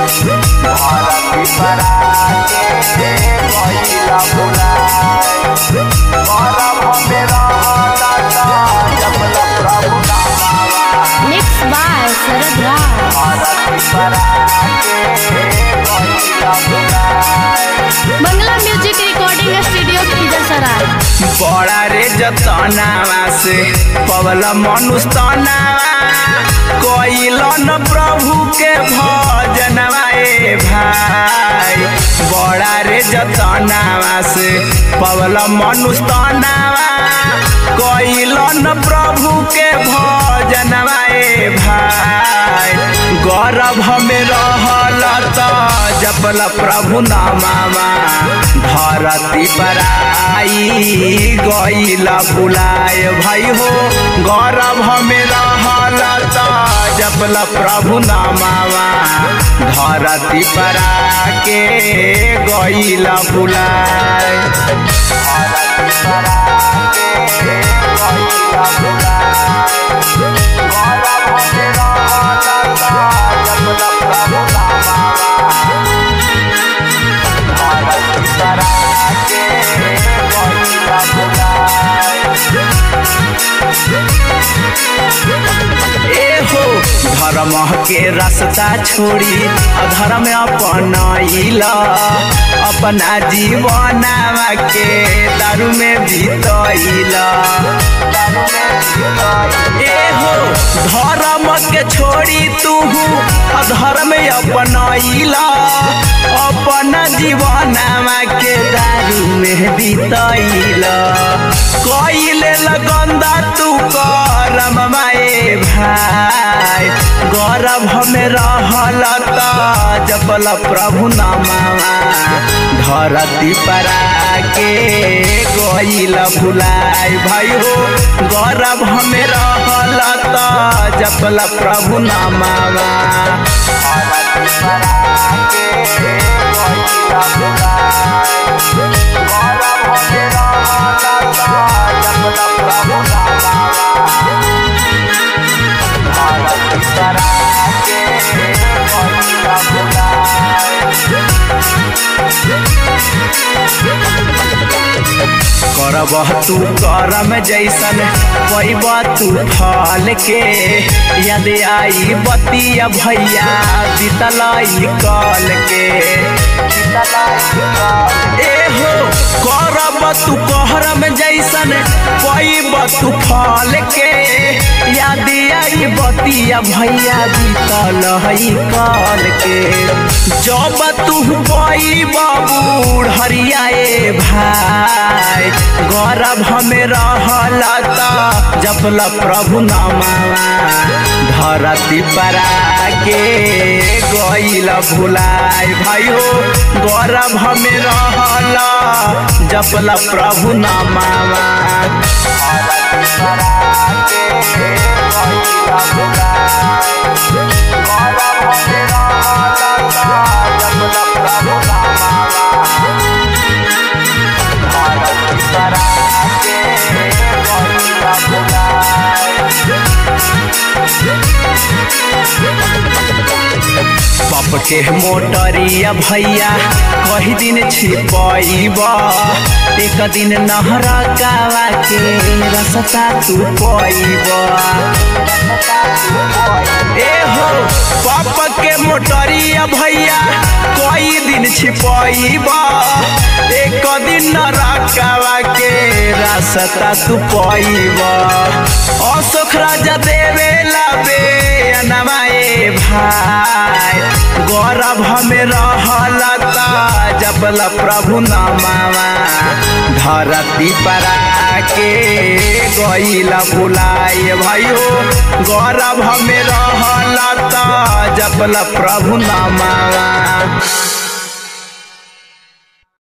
Mangla music recording studio की जसराय बड़ा रे जतनावा से पवला मनुस्तनावा कोइलो न प्रभु के भजनवा ए भाई बड़ा रे जतनावा से पवला मनुस्तनावा कोइलो न प्रभु के भजनवा ए भाई गौरव में रहला जबला प्रभु नामावा धरती पर आई गईला बुलाए भाई हो गौरव में रहला जबला प्रभु नामावा धरती पर आके गईला बुलाए धर्म के रास्ता छोड़ी अधर्म अपनाइला अपना जीवनवा के दारू में बीतइला धर्म के छोड़ी तुहू अधर्म अपनाइला अपना जीवनवा के दारू में बीतइला कइले लगंदा तू करम माए भाई गौरव में रहला जबला प्रभु नामावा धरती पर आके गईला भुलाए भाई हो गौरव में रहला जबला प्रभु नामावा करब तू करम जैसन पैब तू फल के याद आई बतिया भैया बीतलाई कल के एहो करब तू कहरम जैसन पैब तू फल के याद आई बतिया भैया बीतलाई कल के जब तू पैब बूढ़ हरियाए भाई गौरव में रहला जबला प्रभु नामावा धरती पर आके गईला भुलाए भाई हो गौरव में रहला जबला प्रभु नामावा बाप के मोटरिया भैया कही दिन छिपइबा एक दिन नहरा कावा के रास्ता तू पइबा एहो बाप के मोटरिया भैया कई दिन छिपइबा एक दिन नहरा कावा के रास्ता तू पइबा अशोक राजा देवेला बेअनवाए भाई गौरव में रहला जबला प्रभु नामावा धरती पर आके गईला बुलाए भाई हो गौरव में रहला जबला प्रभु नामावा।